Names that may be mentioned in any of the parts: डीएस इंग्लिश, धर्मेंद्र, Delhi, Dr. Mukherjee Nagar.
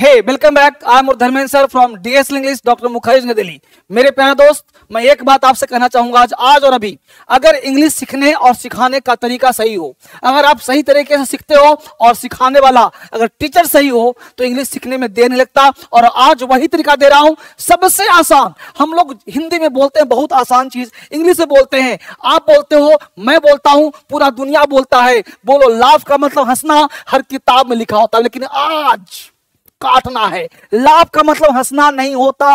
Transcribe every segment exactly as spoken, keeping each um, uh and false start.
Hey welcome back, I am धर्मेंद्र sir from डीएस इंग्लिश doctor Mukherjee Nagar Delhi. मेरे प्यारे दोस्त, मैं एक बात आपसे कहना चाहूंगा आज आज और अभी। अगर इंग्लिश सीखने और सिखाने का तरीका सही हो, अगर आप सही तरीके से सीखते हो और सिखाने वाला अगर टीचर सही हो, तो इंग्लिश सीखने में देर नहीं लगता। और आज वही तरीका दे रहा हूँ, सबसे आसान। हम लोग हिंदी में बोलते हैं बहुत आसान चीज, इंग्लिश में बोलते हैं। आप बोलते हो, मैं बोलता हूँ, पूरा दुनिया बोलता है। बोलो, लाफ का मतलब हंसना हर किताब में लिखा होता है, लेकिन आज काटना है। लाभ का मतलब हंसना नहीं होता,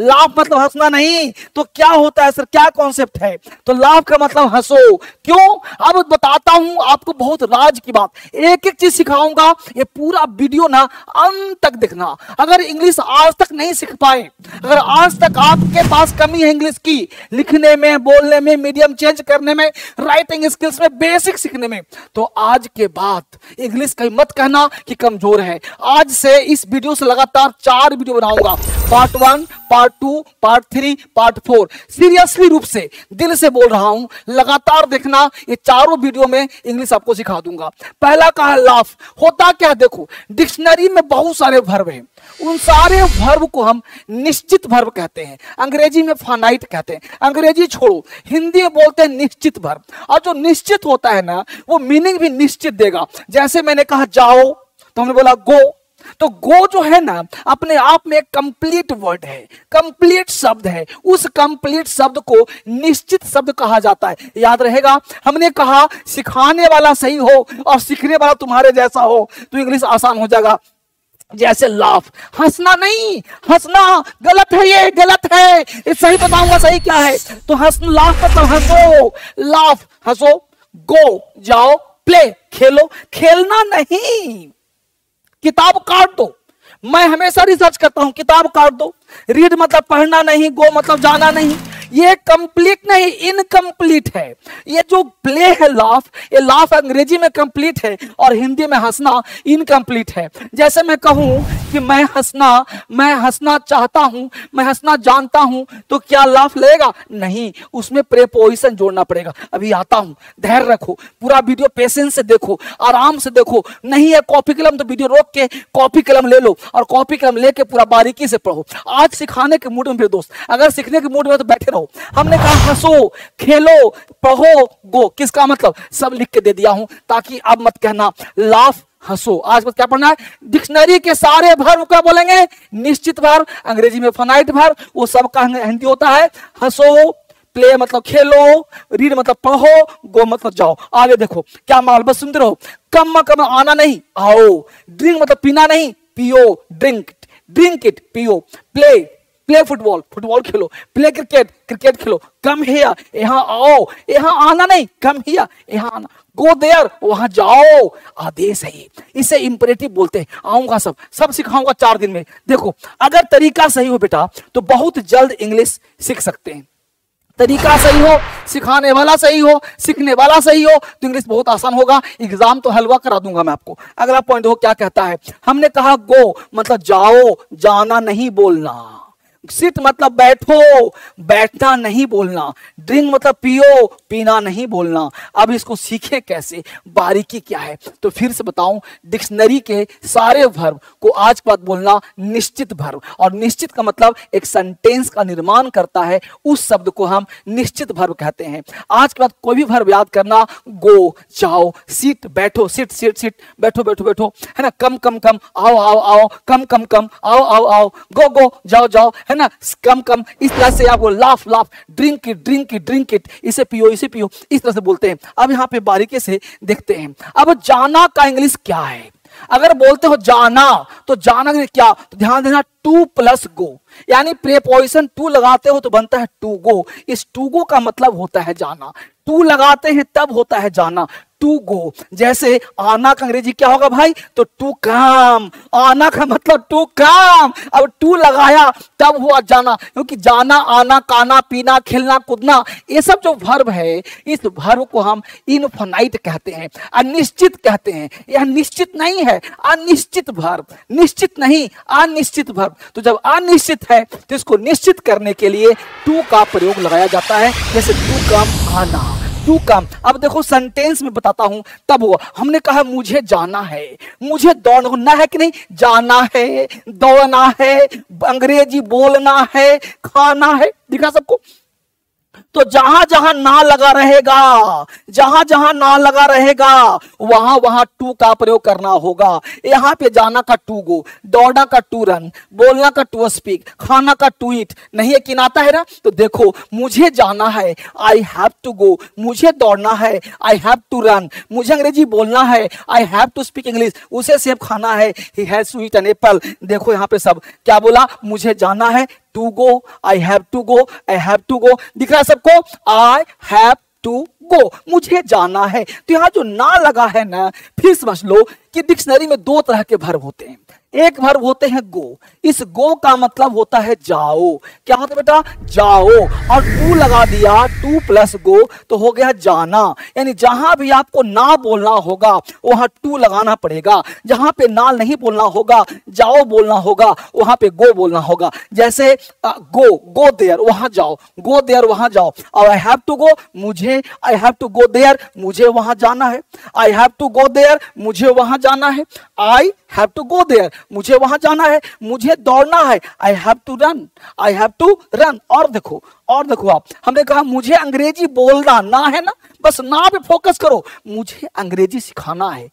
लाभ मतलब हंसना नहीं, तो क्या होता है सर, क्या कॉन्सेप्ट है? तो लाभ का मतलब हंसो। क्यों? अब बताता हूं आपको बहुत राज की बात, एक एक चीज सिखाऊंगा। ये पूरा वीडियो ना अंत तक देखना। अगर इंग्लिश आज तक नहीं सीख पाए, अगर आज तक आपके पास कमी है इंग्लिश की, लिखने में, बोलने में, मीडियम चेंज करने में, राइटिंग स्किल्स में, बेसिक सीखने में, तो आज के बाद इंग्लिश का मत कहना कि कमजोर है। आज से इस वीडियो से लगातार चार वीडियो बनाऊंगा, part one, part two, part three, part four. Seriously रूप से, दिल से बोल रहा हूं, लगातार देखना। ये चारों वीडियो में इंग्लिश आपको सिखा दूंगा। पहला का है लाफ। होता क्या है देखो, डिक्शनरी में बहुत सारे वर्ब हैं, उन सारे वर्ब को हम निश्चित वर्ब कहते हैं। अंग्रेजी में फाइनाइट कहते हैं, अंग्रेजी छोड़ो, हिंदी में बोलते हैं निश्चित वर्ब। और जो निश्चित होता है ना, वो मीनिंग भी निश्चित देगा। जैसे मैंने कहा जाओ, तो हमने बोला गो, तो गो जो है ना, अपने आप में एक कंप्लीट वर्ड है, कंप्लीट शब्द है। उस कंप्लीट शब्द को निश्चित शब्द कहा जाता है। याद रहेगा, हमने कहा सिखाने वाला सही हो और सीखने वाला तुम्हारे जैसा हो, तो इंग्लिश आसान हो जाएगा। जैसे लाफ, हंसना नहीं, हंसना गलत है, ये गलत है, ये सही बताऊंगा सही क्या है। तो हंसना, लाफ मतलब हंसो, लाफ हंसो। गो जाओ, प्ले खेलो, खेलना नहीं। किताब काट दो, मैं हमेशा रिसर्च करता हूँ, किताब काट दो। रीड मतलब पढ़ना नहीं, गो मतलब जाना नहीं। ये कंप्लीट नहीं, इनकम्प्लीट है। ये जो प्ले है लाफ, ये लाफ अंग्रेजी में कंप्लीट है और हिंदी में हंसना इनकम्प्लीट है। जैसे मैं कहूँ कि मैं हंसना, मैं हंसना चाहता हूँ, मैं हंसना जानता हूँ, तो क्या लाफ लगेगा? नहीं, उसमें प्रीपोजिशन जोड़ना पड़ेगा। अभी आता हूँ, धैर्य रखो, पूरा वीडियो पेशेंस से देखो, आराम से देखो। नहीं है कॉपी कलम तो वीडियो रोक के कॉपी कलम ले लो और कॉपी कलम लेके पूरा बारीकी से पढ़ो। आज सिखाने के मूड में मेरे दोस्त, अगर सीखने के मूड में तो बैठे रहो। हमने कहा हंसो, खेलो, पढ़ो, गो। किसका मतलब सब लिख के दे दिया हूं, ताकि अब मत कहना लाफ हंसो। आज बस क्या पढ़ना है, डिक्शनरी के सारे वर्ब क्या बोलेंगे, निश्चित वर्ब, अंग्रेजी में फाइनाइट वर्ब, वो सब का हिंदी होता है। हंसो, प्ले मतलब खेलो, रीड मतलब पढ़ो, गो मतलब जाओ। आगे देखो क्या माल, बस सुनते रहो। कम कम आना नहीं, आओ। ड्रिंक मतलब पीना नहीं, पियो, ड्रिंक, ड्रिंक इट, पियो। प्ले, प्ले फुटबॉल, फुटबॉल खेलो। प्ले क्रिकेट, क्रिकेट खेलो। कम हियर, यहाँ आओ, यहाँ आना नहीं, कम हियर, यहाँ आना। गो देयर, वहां जाओ, आदेश है ये, इसे इम्परेटिव बोलते हैं। आऊंगा, सब सब सिखाऊंगा चार दिन में। देखो, अगर तरीका सही हो बेटा, तो बहुत जल्द इंग्लिश सीख सकते हैं। तरीका सही हो, सिखाने वाला सही हो, सीखने वाला सही हो, तो इंग्लिश बहुत आसान होगा। एग्जाम तो हलवा करा दूंगा मैं आपको। अगला पॉइंट हो क्या कहता है, हमने कहा गो मतलब जाओ, जाना नहीं बोलना। सिट मतलब बैठो, बैठना नहीं बोलना। ड्रिंक मतलब पियो, पीना नहीं बोलना। अब इसको सीखे कैसे, बारीकी क्या है, तो फिर से बताऊं, डिक्शनरी के सारे वर्ब को आज के बाद बोलना निश्चित वर्ब। और निश्चित का मतलब एक सेंटेंस का निर्माण करता है, उस शब्द को हम निश्चित वर्ब कहते हैं। आज के बाद कोई भी वर्ब याद करना, गो जाओ, सिट बैठो, सिट सिट सिट बैठो बैठो बैठो, है ना। कम कम कम, आओ आओ आओ, कम कम कम, आओ आओ आओ, गो गो जाओ जाओ, है ना, कम कम। इस तरह से आपको laugh laugh, drink it, drink it, drink it, इसे पियो, इसे पियो, इस तरह से बोलते हैं। अब यहाँ पे बारीकी से देखते हैं, अब जाना का इंग्लिश क्या है। अगर बोलते हो जाना, तो जाना क्या, तो ध्यान देना, टू प्लस गो, यानी प्रीपोजिशन टू लगाते हो तो बनता है टू गो। इस टू गो का मतलब होता है जाना, टू लगाते हैं तब होता है जाना, टू गो। जैसे आना का अंग्रेजी क्या होगा भाई, तो टू कम, आना का मतलब टू कम। अब टू लगाया तब हुआ जाना, क्योंकि जाना, आना, खाना, पीना, खेलना, कूदना, ये सब जो वर्ब है, इस वर्ब को हम इनफिनाइट कहते हैं, अनिश्चित कहते हैं। यह निश्चित नहीं है, अनिश्चित वर्ब, निश्चित नहीं, अनिश्चित वर्ब। तो जब अनिश्चित है, तो इसको निश्चित करने के लिए टू का प्रयोग लगाया जाता है। जैसे टू कम आना, टू कम। अब देखो सेंटेंस में बताता हूं तब हुआ। हमने कहा मुझे जाना है, मुझे दौड़ना है कि नहीं, जाना है, दौड़ना है, अंग्रेजी बोलना है, खाना है, दिखा सबको। तो जहां जहां ना लगा रहेगा, जहां जहां ना लगा रहेगा वहां वहां टू का प्रयोग करना होगा। यहाँ पे जाना का टू गो, दौड़ा का टू रन, बोलना का टू स्पीक, खाना का टू ईट, नहीं यकीन आता है ना। तो देखो मुझे जाना है, आई हैव टू गो, मुझे दौड़ना है, आई हैव टू रन, मुझे अंग्रेजी बोलना है, I have to speak English, उसे सेब खाना है, he has to eat an apple. देखो यहाँ पे सब क्या बोला, मुझे जाना है, to go, I have to go, I have to go, दिख रहा है सबको, आई हैव टू गो, मुझे जाना है। तो यहाँ जो ना लगा है ना, फिर समझ लो कि डिक्शनरी में दो तरह के वर्ब होते हैं। एक वर्ब होते हैं गो, इस गो का मतलब होता है जाओ, क्या होता है बेटा, जाओ, और टू लगा दिया, टू प्लस गो तो हो गया जाना। यानी जहां भी आपको ना बोलना होगा वहां टू लगाना पड़ेगा, जहां पे ना नहीं बोलना होगा, जाओ बोलना होगा, वहां पे गो बोलना होगा। जैसे गो, गो देयर, वहां जाओ, गो देयर, वहां जाओ, और आई हैव टू गो, मुझे, I have to go there, मुझे वहां जाना है, I have to go there, मुझे वहां जाना है, I have to go there, मुझे वहां जाना है, मुझे दौड़ना है, I have to run, I have to run. और देखो, और देखो आप, हमने कहा मुझे अंग्रेजी बोलना ना है ना, बस ना पे फोकस करो, मुझे अंग्रेजी सिखाना है,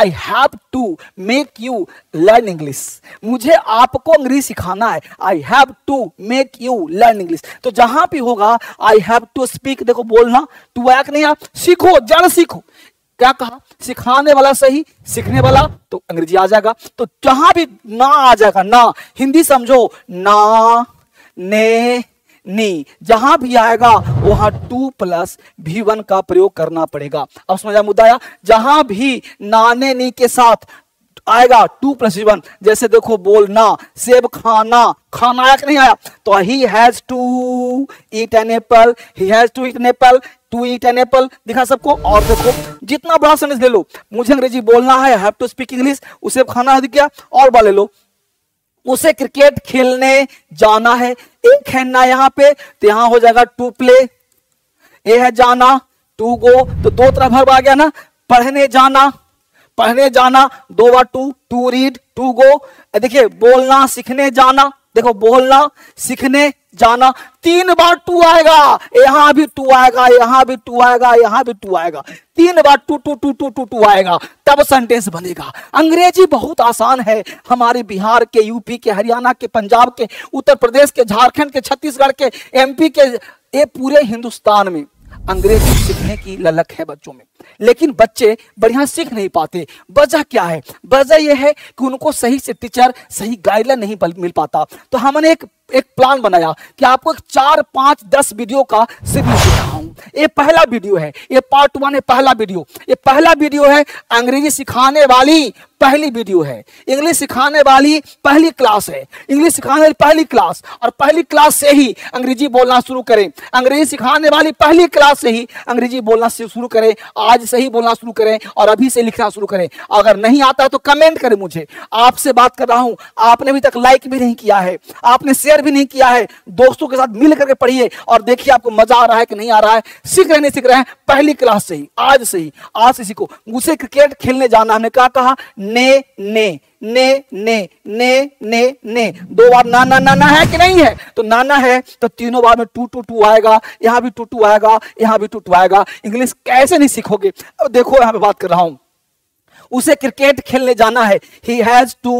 I have to make you learn English, मुझे आपको अंग्रेजी सिखाना है, I have to make you learn English. तो जहां भी होगा आई हैव टू स्पीक, देखो बोलना, टू आया नहीं, आप सीखो, जड़ सीखो, क्या कहा, सिखाने वाला सही, सीखने वाला, तो अंग्रेजी आ जाएगा। तो जहां भी ना आ जाएगा, ना, हिंदी समझो, ना, ने, नी, जहां भी आएगा वहां टू प्लस भी वन का प्रयोग करना पड़ेगा। अब समझ मुद्दा आया, जहां भी ना, ने, नी के साथ आएगा टू प्लस वन, जैसे देखो बोलना, सेब खाना, खाना आया कि नहीं आया, तो he has to eat an apple, he has to eat an apple, to eat an apple, दिखा सबको। और देखो जितना बड़ा सेंटेंस ले लो, मुझे अंग्रेजी बोलना है, हैव टू स्पीक इंग्लिश, उसे खाना है, दिखा, और बड़ा ले लो, उसे क्रिकेट खेलने जाना है, एक है ना यहाँ पे, तो यहाँ हो जाएगा टू प्ले, ये है जाना, टू गो, तो दो तरह भर आ गया ना, पढ़ने जाना, पढ़ने जाना दो बार to, to read, to go, देखिए बोलना, सीखने जाना, देखो बोलना, सीखने जाना, तीन बार टू आएगा, यहां भी टू आएगा, यहां भी टू आएगा, यहां भी टू आएगा, तीन बार to to to to to to आएगा, तब सेंटेंस बनेगा। अंग्रेजी बहुत आसान है, हमारे बिहार के, यूपी के, हरियाणा के, पंजाब के, उत्तर प्रदेश के, झारखंड के, छत्तीसगढ़ के, एमपी के, ये पूरे हिंदुस्तान में अंग्रेजी सीखने की ललक है बच्चों में, लेकिन बच्चे बढ़िया सीख नहीं पाते। वजह क्या है, वजह यह है कि उनको सही से टीचर, सही गाइडलाइन नहीं मिल पाता। तो हमने एक एक प्लान बनाया कि आपको एक चार पांच दस वीडियो का सीरीज दिखाऊं। ये पहला वीडियो है, ये पार्ट वन है, पहला वीडियो, ये पहला वीडियो है, अंग्रेजी सिखाने वाली पहली वीडियो है, इंग्लिश सिखाने वाली पहली क्लास है, इंग्लिश सिखाने वाली पहली क्लास, और पहली क्लास से ही अंग्रेजी बोलना शुरू करें, अंग्रेजी सिखाने वाली पहली क्लास से ही अंग्रेजी बोलना शुरू करें, आज से ही बोलना शुरू करें और अभी से लिखना शुरू करें। अगर नहीं आता है तो कमेंट करें, मुझे आपसे बात कर रहा हूं, आपने अभी तक लाइक भी नहीं किया है, आपने शेयर भी नहीं किया है, दोस्तों के साथ मिल करके पढ़िए और देखिए आपको मजा आ रहा है कि नहीं आ रहा है, सीख रहे नहीं सीख रहे हैं, पहली क्लास से ही, आज से ही, आज से सीखो। मुझे क्रिकेट खेलने जाना, हमने क्या कहा, ने, ने, ने, ने, ने, ने, ने, दो बार ना, ना, ना, ना है कि नहीं है, तो नाना है, तो तीनों बार में टू टू टू आएगा, यहां भी टू टू आएगा, यहां भी टू टू आएगा, इंग्लिश कैसे नहीं सीखोगे। अब देखो यहां पे बात कर रहा हूं, उसे क्रिकेट खेलने जाना है, he has to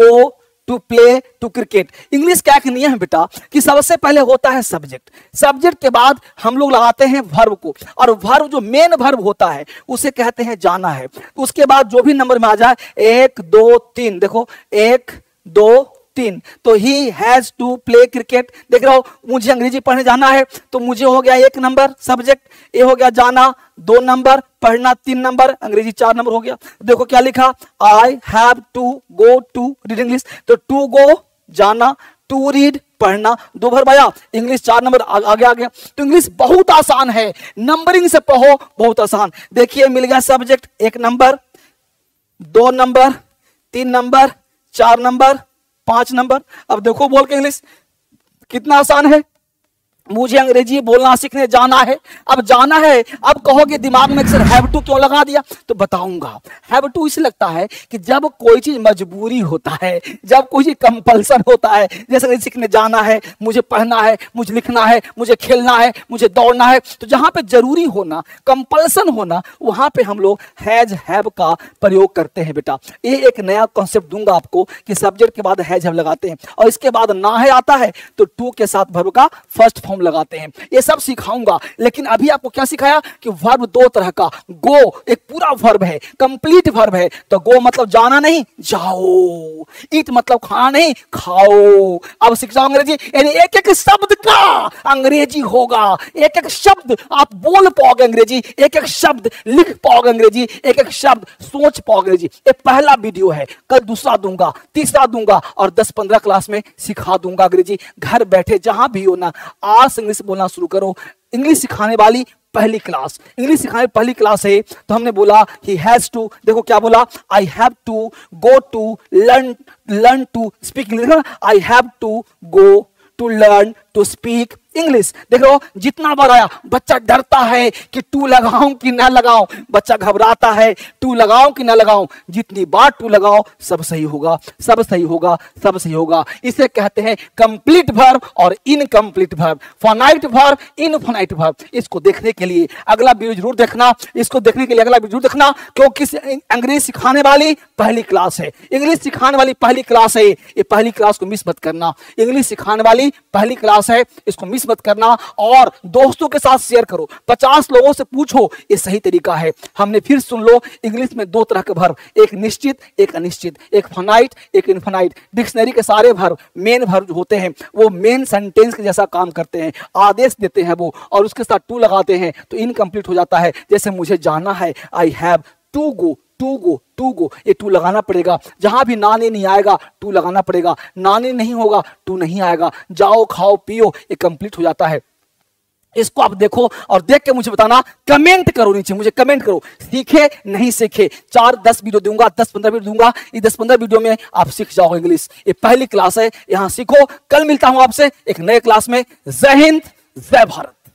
go to play to cricket. English का एक नियम है बेटा कि सबसे पहले होता है सब्जेक्ट, सब्जेक्ट के बाद हम लोग लगाते हैं वर्ब को, और वर्ब जो मेन वर्ब होता है उसे कहते हैं जाना है। उसके बाद जो भी नंबर में आ जाए, एक, दो, तीन, देखो एक, दो, तीन, तो he has to play cricket, देख रहे हो, मुझे अंग्रेजी पढ़ने जाना है, तो मुझे हो गया एक नंबर सब्जेक्ट, ये हो गया जाना, दो नंबर पढ़ना, तीन नंबर अंग्रेजी, चार नंबर हो गया। देखो क्या लिखा, I have to go to read English, तो टू गो जाना, टू रीड पढ़ना, दो भर भाया, इंग्लिश चार नंबर आगे आ गया। तो इंग्लिश बहुत आसान है, नंबरिंग से पढ़ो, बहुत आसान। देखिए मिल गया सब्जेक्ट, एक नंबर, दो नंबर, तीन नंबर, चार नंबर, पांच नंबर। अब देखो बोल के इंग्लिश कितना आसान है, मुझे अंग्रेजी बोलना सीखने जाना है, अब जाना है, अब कहोगे दिमाग में अक्सर हैव टू क्यों लगा दिया, तो बताऊंगा। हैव टू इसलिए लगता है कि जब कोई चीज़ मजबूरी होता है, जब कोई चीज़ कंपल्सन होता है, जैसे अंग्रेजी सीखने जाना है, मुझे पढ़ना है, मुझे लिखना है, मुझे खेलना है, मुझे दौड़ना है, तो जहाँ पर जरूरी होना, कंपल्सन होना, वहाँ पर हम लोग हैज हैव का प्रयोग करते हैं। बेटा ये एक नया कॉन्सेप्ट दूंगा आपको कि सब्जेक्ट के बाद हैज हैव लगाते हैं, और इसके बाद ना है आता है तो टू के साथ वर्ब का फर्स्ट फॉर्म लगाते हैं। ये सब सिखाऊंगा, लेकिन अभी आपको क्या सिखाया कि वर्ब दो तरह का, गो एक पूरा वर्ब है, कंप्लीट वर्ब है, तो गो मतलब जाना नहीं जाओ, ईट मतलब खाना नहीं खाओ। अब सीख जाओ अंग्रेजी, यानी एक एक शब्द का अंग्रेजी होगा, एक एक शब्द आप बोल पाओगे अंग्रेजी, एक एक शब्द लिख पाओगे अंग्रेजी, एक एक शब्द सोच पाओगे अंग्रेजी। ये पहला वीडियो है, कल दूसरा दूंगा, तीसरा दूंगा और दस पंद्रह क्लास में सिखा दूंगा अंग्रेजी। घर बैठे जहां भी हो ना, आज इंग्लिश बोलना शुरू करो। इंग्लिश सिखाने वाली पहली क्लास, इंग्लिश सिखाने पहली क्लास है, तो हमने बोला ही हैज टू, देखो क्या बोला, I have to go to learn, learn to speak English, I have to go to learn to speak English. देखो जितना बार आया, बच्चा डरता है कि टू लगाऊं कि ना लगाऊं, बच्चा घबराता है टू लगाऊं कि ना लगाऊं, जितनी बार टू लगाओ सब सही होगा, सब सही होगा, सब सही होगा। इसे कहते हैं कंप्लीट वर्ब और incomplete verb, finite verb, infinite verb. इसको देखने के लिए अगला वीडियो जरूर देखना, इसको देखने के लिए अगला वीडियो जरूर देखना, क्योंकि अंग्रेजी सिखाने वाली पहली क्लास है, इंग्लिश सिखाने वाली पहली क्लास है। ये पहली क्लास को मिस मत करना, इंग्लिश सिखाने वाली पहली क्लास है, इसको मिस मत करना और दोस्तों के साथ शेयर करो, पचास लोगों से पूछो ये सही तरीका है। हमने फिर सुन लो, इंग्लिश में दो तरह के वर्ब, एक निश्चित एक अनिश्चित, एक फोनाइट एक इनफोनाइट। डिक्शनरी के सारे वर्ब मेन वर्ब होते हैं, वो मेन सेंटेंस के जैसा काम करते हैं, आदेश देते हैं वो, और उसके साथ टू लगाते हैं तो इनकम्प्लीट हो जाता है। जैसे मुझे जाना है, I have to go, to go, to go, ये टू लगाना पड़ेगा। जहां भी नाने नहीं आएगा टू लगाना पड़ेगा, नाने नहीं होगा टू नहीं आएगा। जाओ खाओ पियो, ये कंप्लीट हो जाता है। इसको आप देखो और देख के मुझे बताना, कमेंट करो नीचे, मुझे कमेंट करो सीखे नहीं सीखे। चार दस वीडियो दूंगा, दस पंद्रह वीडियो दूंगा, ये दस पंद्रह वीडियो में आप सीख जाओगे इंग्लिश। ये पहली क्लास है, यहाँ सीखो। कल मिलता हूँ आपसे एक नए क्लास में। जय हिंद, जय भारत।